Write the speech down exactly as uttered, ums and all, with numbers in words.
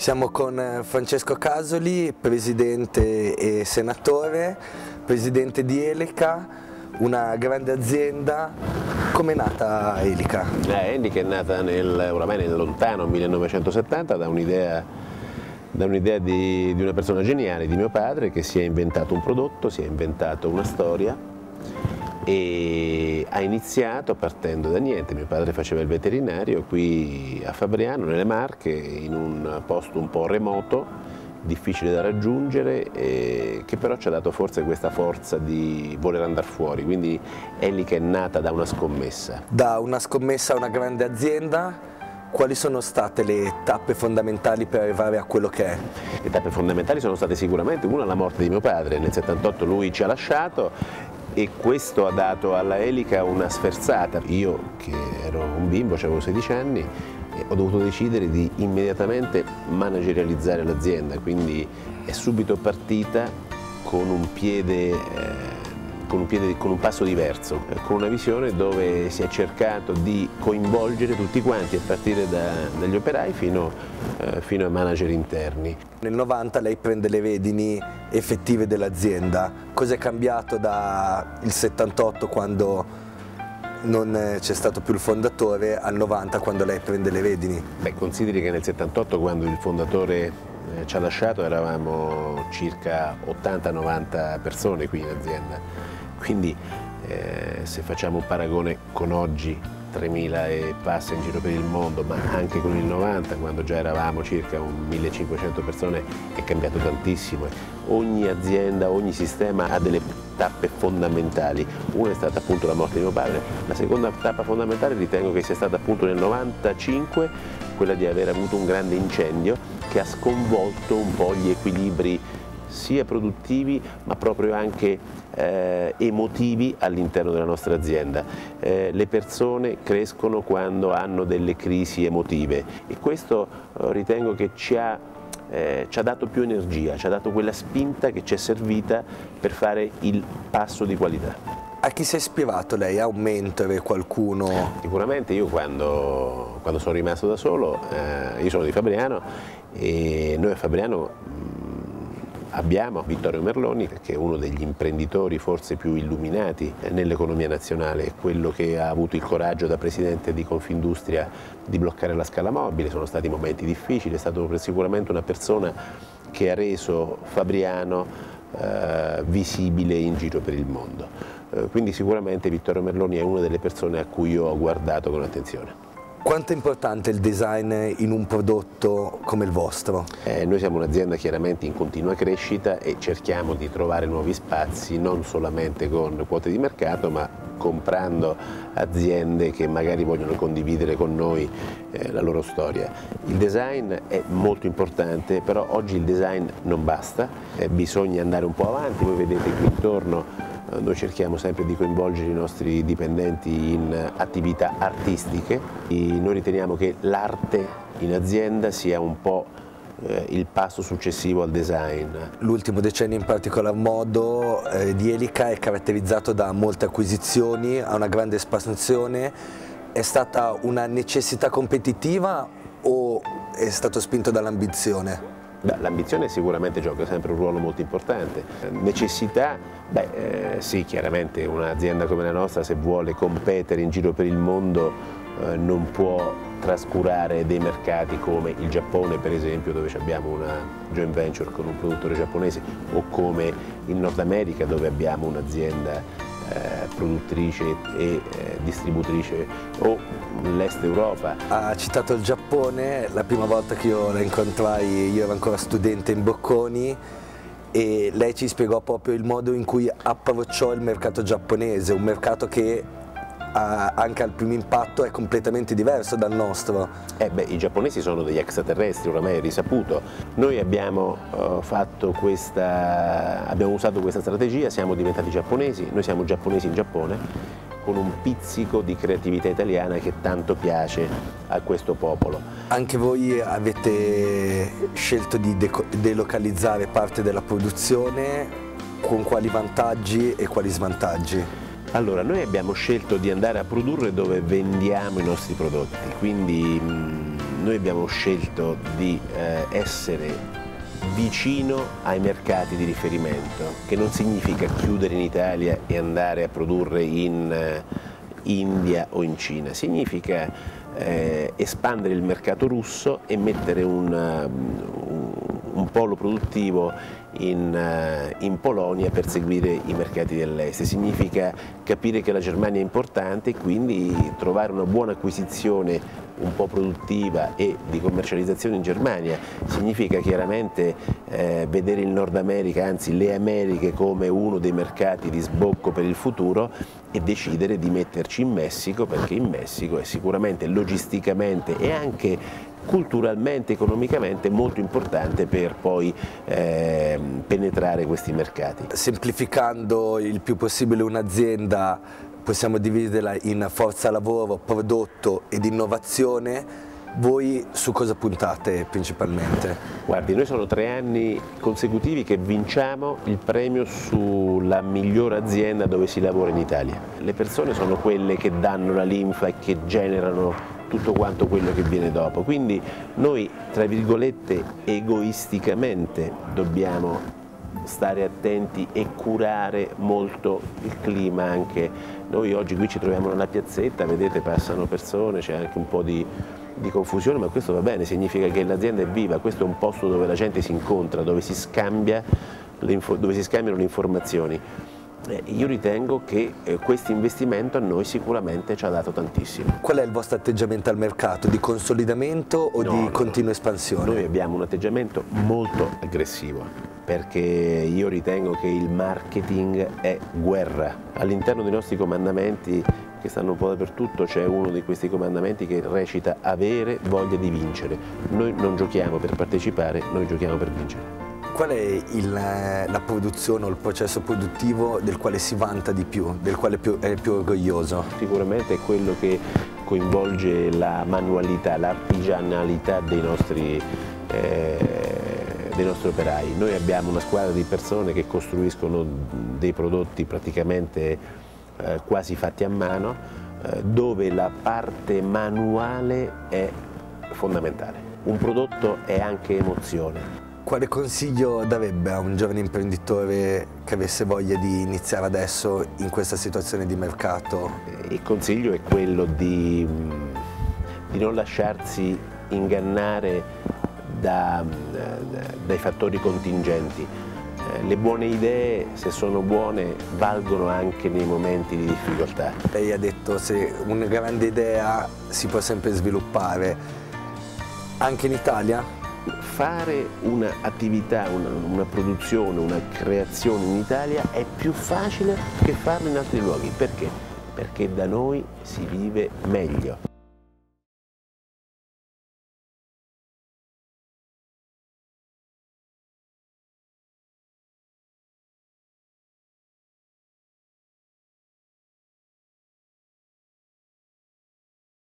Siamo con Francesco Casoli, presidente e senatore, presidente di Elica, una grande azienda. Come è nata Elica? Eh, Elica è nata nel, oramai nel lontano millenovecentosettanta da un'idea un di, di una persona geniale, di mio padre, che si è inventato un prodotto, si è inventato una storia e ha iniziato partendo da niente. Mio padre faceva il veterinario qui a Fabriano, nelle Marche, in un posto un po' remoto, difficile da raggiungere, eh, che però ci ha dato forse questa forza di voler andare fuori. Quindi Elica è nata da una scommessa. Da una scommessa a una grande azienda. Quali sono state le tappe fondamentali per arrivare a quello che è? Le tappe fondamentali sono state sicuramente una, la morte di mio padre. Nel settantotto lui ci ha lasciato e questo ha dato alla Elica una sferzata. Io, che ero un bimbo, avevo sedici anni, e ho dovuto decidere di immediatamente managerializzare l'azienda, quindi è subito partita con un piede, eh, con un piede, con un passo diverso, con una visione dove si è cercato di coinvolgere tutti quanti, a partire da, dagli operai fino, eh, fino ai manager interni. Nel novanta lei prende le redini effettive dell'azienda. Cosa è cambiato dal settantotto, quando non c'è stato più il fondatore, al novanta, quando lei prende le redini? Beh, consideri che nel settantotto, quando il fondatore ci ha lasciato, eravamo circa ottanta novanta persone qui in azienda, quindi eh, se facciamo un paragone con oggi, tremila e passa in giro per il mondo, ma anche con il novanta, quando già eravamo circa millecinquecento persone, è cambiato tantissimo. Ogni azienda, ogni sistema ha delle tappe fondamentali. Una è stata appunto la morte di mio padre, la seconda tappa fondamentale ritengo che sia stata appunto nel novantacinque, quella di aver avuto un grande incendio che ha sconvolto un po' gli equilibri sia produttivi ma proprio anche eh, emotivi all'interno della nostra azienda. Eh, le persone crescono quando hanno delle crisi emotive e questo eh, ritengo che ci ha, eh, ci ha dato più energia, ci ha dato quella spinta che ci è servita per fare il passo di qualità. A chi si è ispirato lei? Ha un mentore, qualcuno? Sicuramente io quando, quando sono rimasto da solo, eh, io sono di Fabriano e noi a Fabriano abbiamo Vittorio Merloni, che è uno degli imprenditori forse più illuminati nell'economia nazionale, quello che ha avuto il coraggio da presidente di Confindustria di bloccare la scala mobile. Sono stati momenti difficili, è stato sicuramente una persona che ha reso Fabriano eh, visibile in giro per il mondo. Eh, quindi sicuramente Vittorio Merloni è una delle persone a cui io ho guardato con attenzione. Quanto è importante il design in un prodotto come il vostro? Eh, noi siamo un'azienda chiaramente in continua crescita e cerchiamo di trovare nuovi spazi, non solamente con quote di mercato, ma comprando aziende che magari vogliono condividere con noi eh, la loro storia. Il design è molto importante, però oggi il design non basta, eh, bisogna andare un po' avanti. Voi vedete qui intorno, noi cerchiamo sempre di coinvolgere i nostri dipendenti in attività artistiche e noi riteniamo che l'arte in azienda sia un po' il passo successivo al design. L'ultimo decennio in particolar modo eh, di Elica è caratterizzato da molte acquisizioni, ha una grande espansione. È stata una necessità competitiva o è stato spinto dall'ambizione? L'ambizione sicuramente gioca sempre un ruolo molto importante. Necessità? Beh, eh, sì, chiaramente un'azienda come la nostra, se vuole competere in giro per il mondo, eh, non può trascurare dei mercati come il Giappone, per esempio, dove abbiamo una joint venture con un produttore giapponese, o come in Nord America, dove abbiamo un'azienda Eh, produttrice e eh, distributrice, o l'Est Europa. Ha citato il Giappone. La prima volta che io la incontrai, io ero ancora studente in Bocconi, e lei ci spiegò proprio il modo in cui approcciò il mercato giapponese, un mercato che ha, anche al primo impatto è completamente diverso dal nostro. Eh beh, i giapponesi sono degli extraterrestri, oramai è risaputo. Noi abbiamo uh, fatto questa, abbiamo usato questa strategia, siamo diventati giapponesi, noi siamo giapponesi in Giappone, con un pizzico di creatività italiana che tanto piace a questo popolo. Anche voi avete scelto di delocalizzare parte della produzione, con quali vantaggi e quali svantaggi? Allora, noi abbiamo scelto di andare a produrre dove vendiamo i nostri prodotti, quindi noi abbiamo scelto di eh, essere vicino ai mercati di riferimento, che non significa chiudere in Italia e andare a produrre in eh, India o in Cina, significa eh, espandere il mercato russo e mettere un, un, un polo produttivo in, in Polonia per seguire i mercati dell'est, significa capire che la Germania è importante e quindi trovare una buona acquisizione un po' produttiva e di commercializzazione in Germania, significa chiaramente eh, vedere il Nord America, anzi le Americhe, come uno dei mercati di sbocco per il futuro e decidere di metterci in Messico, perché in Messico è sicuramente logisticamente e anche culturalmente, economicamente molto importante per poi eh, penetrare questi mercati. Semplificando il più possibile un'azienda, possiamo dividerla in forza lavoro, prodotto ed innovazione. Voi su cosa puntate principalmente? Guardi, noi sono tre anni consecutivi che vinciamo il premio sulla miglior azienda dove si lavora in Italia. Le persone sono quelle che danno la linfa e che generano tutto quanto quello che viene dopo, quindi noi, tra virgolette, egoisticamente dobbiamo stare attenti e curare molto il clima anche. Noi oggi qui ci troviamo nella piazzetta, vedete, passano persone, c'è anche un po' di, di confusione, ma questo va bene, significa che l'azienda è viva, questo è un posto dove la gente si incontra, dove si, scambia, dove si scambiano le informazioni. Io ritengo che questo investimento a noi sicuramente ci ha dato tantissimo. Qual è il vostro atteggiamento al mercato? Di consolidamento o no, di continua espansione? Noi abbiamo un atteggiamento molto aggressivo, perché io ritengo che il marketing è guerra. All'interno dei nostri comandamenti, che stanno un po' dappertutto, c'è uno di questi comandamenti che recita avere voglia di vincere. Noi non giochiamo per partecipare, noi giochiamo per vincere. Qual è il, la produzione o il processo produttivo del quale si vanta di più, del quale più, è più orgoglioso? Sicuramente è quello che coinvolge la manualità, l'artigianalità dei nostri, eh, dei nostri operai. Noi abbiamo una squadra di persone che costruiscono dei prodotti praticamente eh, quasi fatti a mano, eh, dove la parte manuale è fondamentale. Un prodotto è anche emozione. Quale consiglio darebbe a un giovane imprenditore che avesse voglia di iniziare adesso in questa situazione di mercato? Il consiglio è quello di, di non lasciarsi ingannare da, da, dai fattori contingenti. Le buone idee, se sono buone, valgono anche nei momenti di difficoltà. Lei ha detto se una grande idea si può sempre sviluppare, anche in Italia? Fare un'attività, una, una produzione, una creazione in Italia è più facile che farlo in altri luoghi. Perché? Perché da noi si vive meglio.